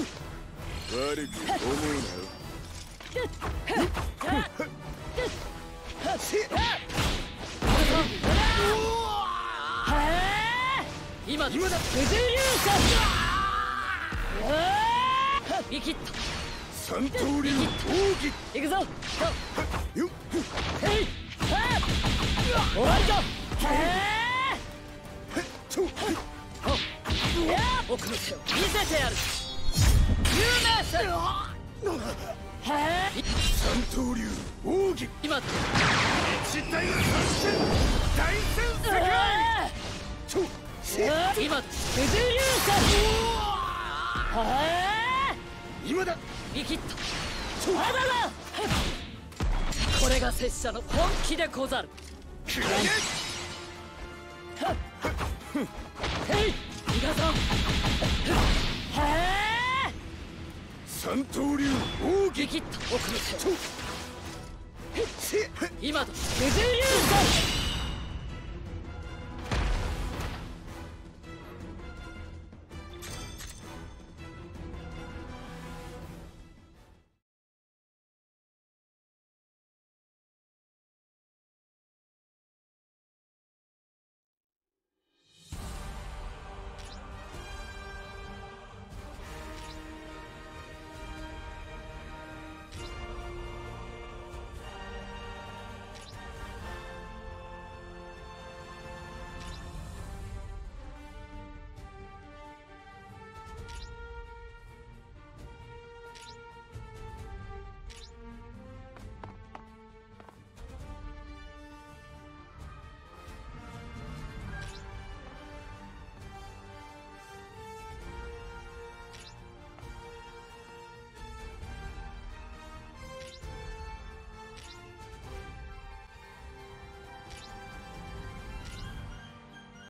悪く思うなよ。今だ、不自由させ。いきった。三刀流の闘技。いくぞ。よっ。えい。終わりだ。へえ。ちょ。いや、奥の手を見せてやる。有名戦。へえ。三刀流奥義。今だ。一体の大戦世界。ちょ。今、不自由させ。今だ。見切った。まだだ。これが拙者の本気でござる。くらえ。へい、逃がさん。へえ。三刀流奥義。見切った。奥の手。今だ。不自由させ。